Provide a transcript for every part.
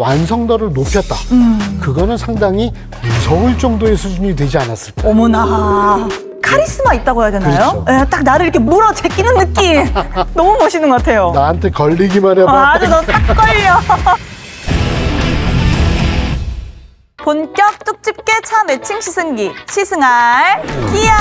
완성도를 높였다. 그거는 상당히 무서울 정도의 수준이 되지 않았을까. 어머나, 카리스마 있다고 해야 되나요? 그렇죠. 에, 딱 나를 이렇게 물어제끼는 느낌. 너무 멋있는 것 같아요. 나한테 걸리기만 해봐. 아주 너 딱 걸려. 본격 쪽집게 차 매칭 시승기, 시승할 기아.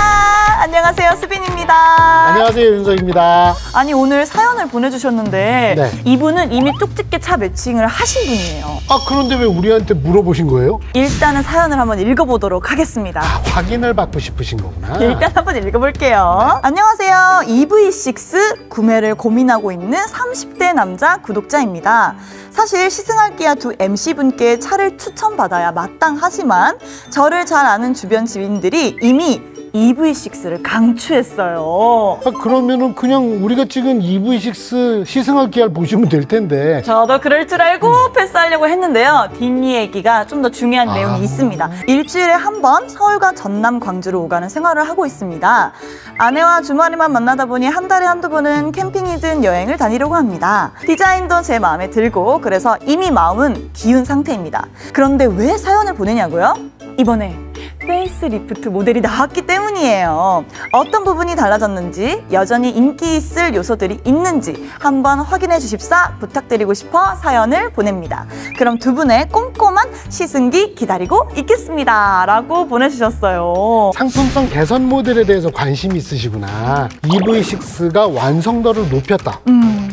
안녕하세요, 수빈입니다. 안녕하세요, 윤석입니다. 아니, 오늘 사연을 보내주셨는데 네. 이분은 이미 쪽집게 차 매칭을 하신 분이에요. 아, 그런데 왜 우리한테 물어보신 거예요? 일단은 사연을 한번 읽어보도록 하겠습니다. 아, 확인을 받고 싶으신 거구나. 일단 한번 읽어볼게요. 네. 안녕하세요, EV6 구매를 고민하고 있는 30대 남자 구독자입니다. 사실 시승할 기아 두 MC분께 차를 추천받아야 마땅하지만 저를 잘 아는 주변 지인들이 이미 EV6를 강추했어요. 아, 그러면은 그냥 우리가 찍은 EV6 시승할 기아를 보시면 될 텐데. 저도 그럴 줄 알고 패스하려고 했는데요. 뒷얘기가 좀 더 중요한 내용이 있습니다. 일주일에 한 번 서울과 전남, 광주로 오가는 생활을 하고 있습니다. 아내와 주말에만 만나다 보니 한 달에 한두 번은 캠핑이든 여행을 다니려고 합니다. 디자인도 제 마음에 들고 그래서 이미 마음은 기운 상태입니다. 그런데 왜 사연을 보내냐고요? 이번에 페이스리프트 모델이 나왔기 때문이에요. 어떤 부분이 달라졌는지, 여전히 인기 있을 요소들이 있는지 한번 확인해 주십사 부탁드리고 싶어 사연을 보냅니다. 그럼 두 분의 꼼꼼한 시승기 기다리고 있겠습니다. 라고 보내주셨어요. 상품성 개선 모델에 대해서 관심이 있으시구나. EV6가 완성도를 높였다.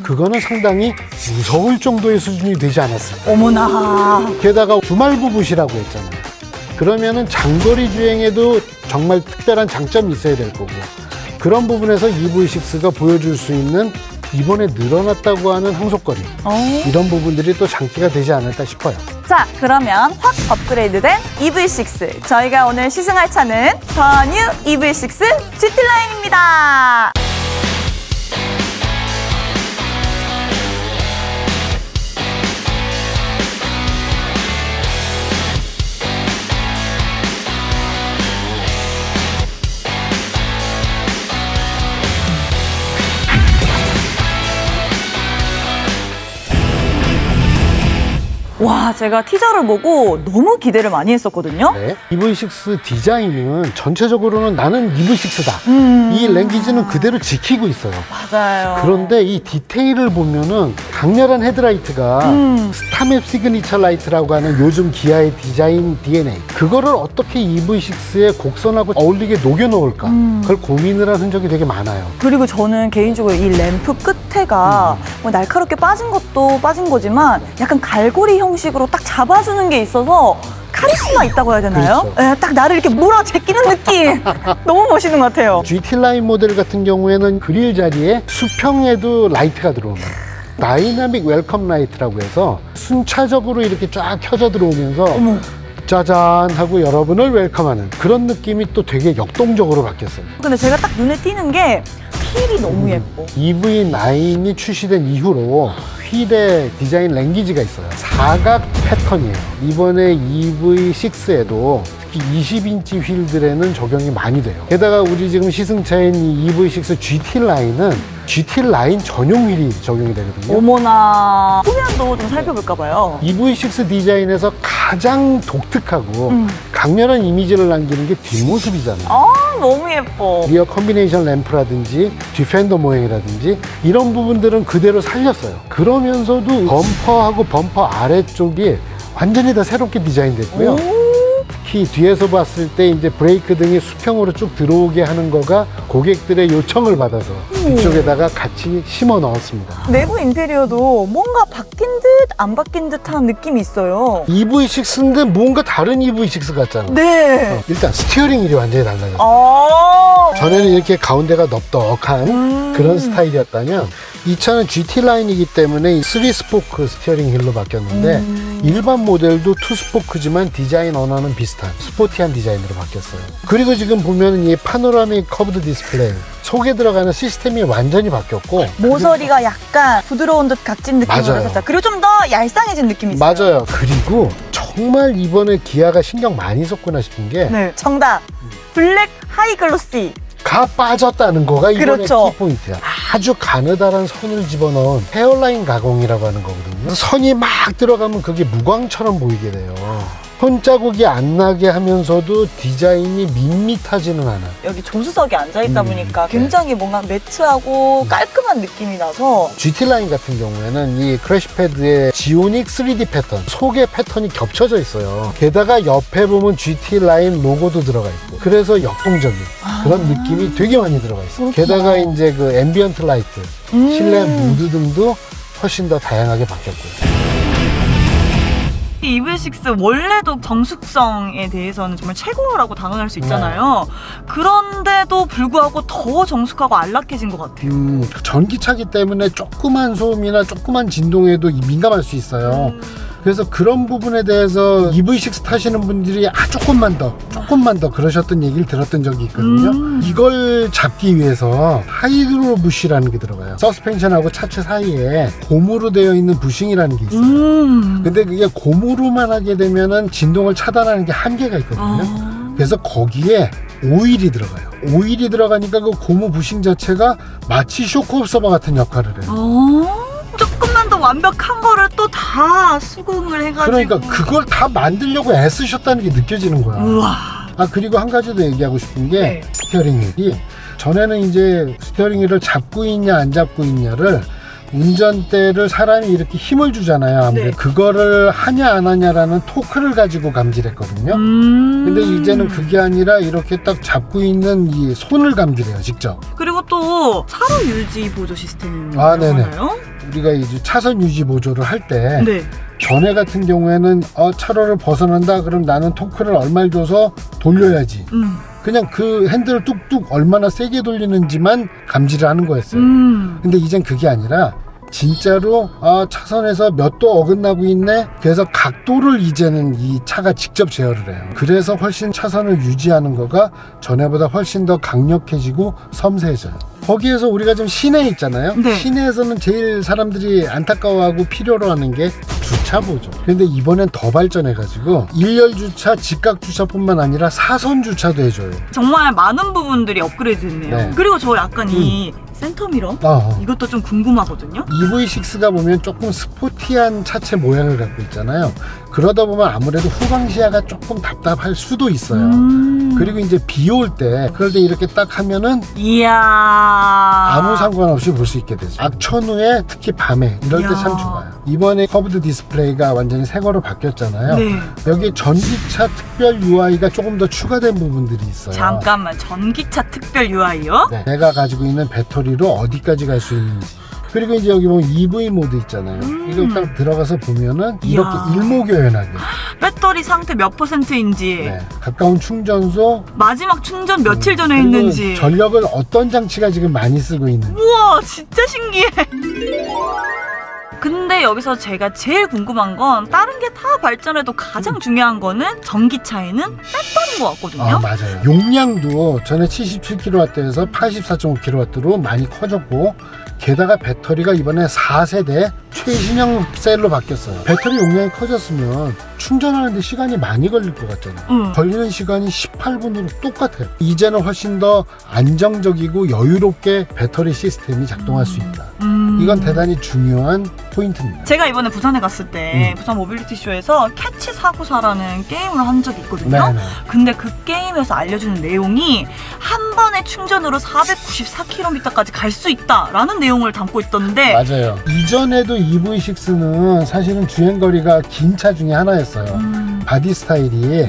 그거는 상당히 무서울 정도의 수준이 되지 않았을까. 어머나. 게다가 주말 부부시라고 했잖아요. 그러면은 장거리 주행에도 정말 특별한 장점이 있어야 될 거고, 그런 부분에서 EV6가 보여줄 수 있는 이번에 늘어났다고 하는 항속거리, 이런 부분들이 또 장기가 되지 않을까 싶어요. 자, 그러면 확 업그레이드된 EV6, 저희가 오늘 시승할 차는 더뉴 EV6 GT-line입니다. 와, 제가 티저를 보고 너무 기대를 많이 했었거든요. 네. EV6 디자인은 전체적으로는 나는 EV6다. 이 랭귀지는 그대로 지키고 있어요. 맞아요. 그런데 이 디테일을 보면은 강렬한 헤드라이트가 스타맵 시그니처 라이트라고 하는 요즘 기아의 디자인 DNA, 그거를 어떻게 EV6의 곡선하고 어울리게 녹여넣을까, 그걸 고민을 한 흔적이 되게 많아요. 그리고 저는 개인적으로 이 램프 끝에가 뭐 날카롭게 빠진 것도 빠진 거지만 약간 갈고리 형식으로 딱 잡아주는 게 있어서 카리스마 있다고 해야 되나요? 그렇죠. 에, 딱 나를 이렇게 몰아제끼는 느낌. 너무 멋있는 것 같아요. GT-line 모델 같은 경우에는 그릴 자리에 수평에도 라이트가 들어오는 다이나믹 웰컴 라이트라고 해서 순차적으로 이렇게 쫙 켜져 들어오면서 짜잔 하고 여러분을 웰컴하는 그런 느낌이 또 되게 역동적으로 바뀌었어요. 근데 제가 딱 눈에 띄는 게 휠이 너무 예뻐. EV9이 출시된 이후로 휠의 디자인 랭귀지가 있어요. 사각 패턴이에요. 이번에 EV6에도 특히 20인치 휠들에는 적용이 많이 돼요. 게다가 우리 지금 시승차인 이 EV6 GT-line은 GT-line 전용 휠이 적용이 되거든요. 어머나. 후면도 좀 살펴볼까 봐요. EV6 디자인에서 가장 독특하고 강렬한 이미지를 남기는 게 뒷모습이잖아요. 너무 예뻐. 리어 컴비네이션 램프라든지 디펜더 모양이라든지 이런 부분들은 그대로 살렸어요. 그러면서도 범퍼하고 범퍼 아래쪽이 완전히 다 새롭게 디자인됐고요. 특히 뒤에서 봤을 때 이제 브레이크 등이 수평으로 쭉 들어오게 하는 거가 고객들의 요청을 받아서 이쪽에다가 같이 심어 넣었습니다. 내부 인테리어도 뭔가 바뀐 듯 안 바뀐 듯한 느낌이 있어요. EV6인데 뭔가 다른 EV6 같잖아요. 네. 일단 스티어링 휠이 완전히 달라졌어요. 전에는 이렇게 가운데가 넓적한 그런 스타일이었다면 이 차는 GT-line이기 때문에 3스포크 스티어링 휠로 바뀌었는데 일반 모델도 2스포크지만 디자인 언어는 비슷한 스포티한 디자인으로 바뀌었어요. 그리고 지금 보면 이 파노라믹 커브드 디스플레이, 속에 들어가는 시스템이 완전히 바뀌었고, 모서리가 약간 부드러운 듯 각진 느낌으로 살짝, 그리고 좀 더 얄쌍해진 느낌이 있어요. 맞아요. 그리고 정말 이번에 기아가 신경 많이 썼구나 싶은 게 정답! 블랙 하이글로시 가 빠졌다는 거가 이번에 그렇죠. 키포인트야. 아주 가느다란 선을 집어넣은 헤어라인 가공이라고 하는 거거든요. 선이 막 들어가면 그게 무광처럼 보이게 돼요. 손자국이 안 나게 하면서도 디자인이 밋밋하지는 않아. 여기 조수석에 앉아있다 보니까 굉장히 뭔가 매트하고 깔끔한 느낌이 나서 GT-line 같은 경우에는 이 크래시패드에 지오닉 3D 패턴, 속에 패턴이 겹쳐져 있어요. 게다가 옆에 보면 GT-line 로고도 들어가 있고 그래서 역동적인 그런 느낌이 되게 많이 들어가 있어요. 게다가 이제 그 앰비언트 라이트, 실내 무드 등도 훨씬 더 다양하게 바뀌었고요. EV6 원래도 정숙성에 대해서는 정말 최고라고 당황할 수 있잖아요. 네. 그런데도 불구하고 더 정숙하고 안락해진 것 같아요. 전기차기 때문에 조그만 소음이나 조그만 진동에도 민감할 수 있어요. 그래서 그런 부분에 대해서 EV6 타시는 분들이 조금만 더 그러셨던 얘기를 들었던 적이 있거든요. 이걸 잡기 위해서 하이드로 부시라는 게 들어가요. 서스펜션하고 차체 사이에 고무로 되어 있는 부싱이라는 게 있어요. 근데 그게 고무로만 하게 되면은 진동을 차단하는 게 한계가 있거든요. 그래서 거기에 오일이 들어가요. 오일이 들어가니까 그 고무 부싱 자체가 마치 쇼크 옵서버 같은 역할을 해요. 조금만 더 완벽한 거를 또 다 수긍을 해가지고 그러니까 그걸 다 만들려고 애쓰셨다는 게 느껴지는 거야. 우와. 아 그리고 한 가지 더 얘기하고 싶은 게 네. 스티어링 휠이 전에는 이제 스티어링 휠을 잡고 있냐 안 잡고 있냐를 운전대를 사람이 이렇게 힘을 주잖아요. 아무래도 네. 그거를 하냐 안 하냐라는 토크를 가지고 감지했거든요. 근데 이제는 그게 아니라 이렇게 딱 잡고 있는 이 손을 감지해요 직접. 그리고 또 차선 유지 보조 시스템이라고 하나요? 우리가 이제 차선 유지 보조를 할 때 네. 전에 같은 경우에는 차로를 벗어난다 그럼 나는 토크를 얼마를 줘서 돌려야지. 그냥 그 핸들을 뚝뚝 얼마나 세게 돌리는지만 감지를 하는 거였어요. 근데 이젠 그게 아니라 진짜로 차선에서 몇 도 어긋나고 있네. 그래서 각도를 이제는 이 차가 직접 제어를 해요. 그래서 훨씬 차선을 유지하는 거가 전에보다 훨씬 더 강력해지고 섬세해져요. 거기에서 우리가 좀 시내에 있잖아요. 네. 시내에서는 제일 사람들이 안타까워하고 필요로 하는 게 주차 보조. 근데 이번엔 더 발전해가지고 일렬 주차, 직각 주차뿐만 아니라 사선 주차도 해줘요. 정말 많은 부분들이 업그레이드 됐네요. 네. 그리고 저 약간 이 센터미러? 이것도 좀 궁금하거든요. EV6가 보면 조금 스포티한 차체 모양을 갖고 있잖아요. 그러다 보면 아무래도 후방시야가 조금 답답할 수도 있어요. 그리고 이제 비 올 때 그럴 때 이렇게 딱 하면은 이야 아무 상관없이 볼 수 있게 되죠. 악천후에 특히 밤에 이럴 때 참 좋아요. 이번에 커브드 디스플레이가 완전히 새거로 바뀌었잖아요. 네. 여기 전기차 특별 UI가 조금 더 추가된 부분들이 있어요. 잠깐만 전기차 특별 UI요? 네. 내가 가지고 있는 배터리로 어디까지 갈 수 있는지 그리고 이제 여기 보면 EV 모드 있잖아요. 이거 딱 들어가서 보면은 이렇게 이야. 일목요연하게 배터리 상태 몇 퍼센트인지 네. 가까운 충전소 마지막 충전 며칠 전에 했는지 전력을 어떤 장치가 지금 많이 쓰고 있는지 우와 진짜 신기해. 근데 여기서 제가 제일 궁금한 건 다른 게 다 발전해도 가장 중요한 거는 전기차에는 뺐다는 것 같거든요. 맞아요. 용량도 전에 77kW에서 84.5kW로 많이 커졌고 게다가 배터리가 이번에 4세대 최신형 셀로 바뀌었어요. 배터리 용량이 커졌으면 충전하는데 시간이 많이 걸릴 것 같잖아요. 걸리는 시간이 18분으로 똑같아요. 이제는 훨씬 더 안정적이고 여유롭게 배터리 시스템이 작동할 수 있다. 이건 대단히 중요한 포인트입니다. 제가 이번에 부산에 갔을 때 부산 모빌리티쇼에서 캐치 사고사라는 게임을 한 적이 있거든요. 네네. 근데 그 게임에서 알려주는 내용이 한 번의 충전으로 494km까지 갈 수 있다라는 내용을 담고 있던데 맞아요. 이전에도 EV6는 사실은 주행거리가 긴 차 중에 하나였어요. 바디 스타일이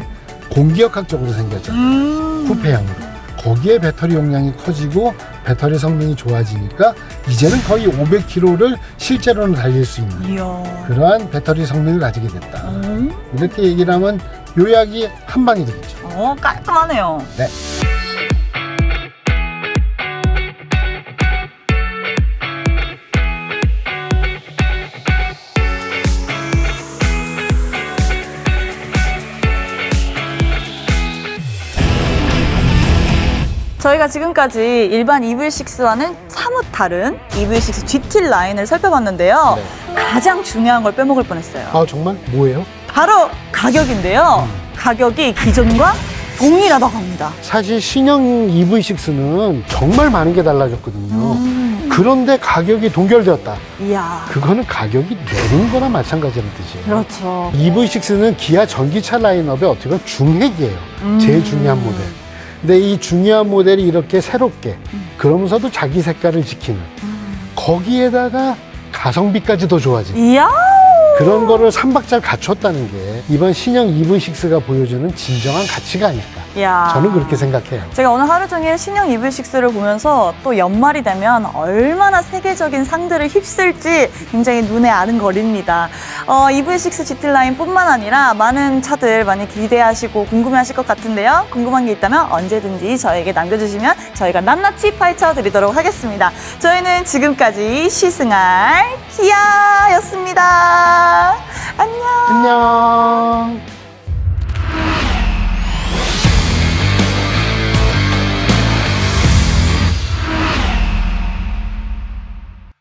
공기역학적으로 생겼잖아요. 쿠페형으로. 거기에 배터리 용량이 커지고 배터리 성능이 좋아지니까 이제는 거의 500km를 실제로는 달릴 수 있는 그러한 배터리 성능을 가지게 됐다. 이렇게 얘기를 하면 요약이 한 방이 되겠죠. 깔끔하네요. 네. 저희가 지금까지 일반 EV6와는 사뭇 다른 EV6 GT 라인을 살펴봤는데요. 네. 가장 중요한 걸 빼먹을 뻔했어요. 정말? 뭐예요? 바로 가격인데요. 가격이 기존과 동일하다 합니다. 사실 신형 EV6는 정말 많은 게 달라졌거든요. 그런데 가격이 동결되었다. 이야. 그거는 가격이 내린 거나 마찬가지라는 뜻이에요. 그렇죠. EV6는 기아 전기차 라인업의 어떻게 보면 중핵이에요. 제일 중요한 모델. 근데 이 중요한 모델이 이렇게 새롭게 그러면서도 자기 색깔을 지키는 거기에다가 가성비까지 더 좋아지는. 이야. 그런 거를 3박자를 갖췄다는 게 이번 신형 EV6가 보여주는 진정한 가치가 아닐까. 이야. 저는 그렇게 생각해요. 제가 오늘 하루 종일 신형 EV6를 보면서 또 연말이 되면 얼마나 세계적인 상들을 휩쓸지 굉장히 눈에 아른거립니다. EV6 GT-line 뿐만 아니라 많은 차들 많이 기대하시고 궁금해하실 것 같은데요. 궁금한 게 있다면 언제든지 저에게 남겨주시면 저희가 낱낱이 파헤쳐드리도록 하겠습니다. 저희는 지금까지 시승할 기아였습니다. 안녕. 안녕.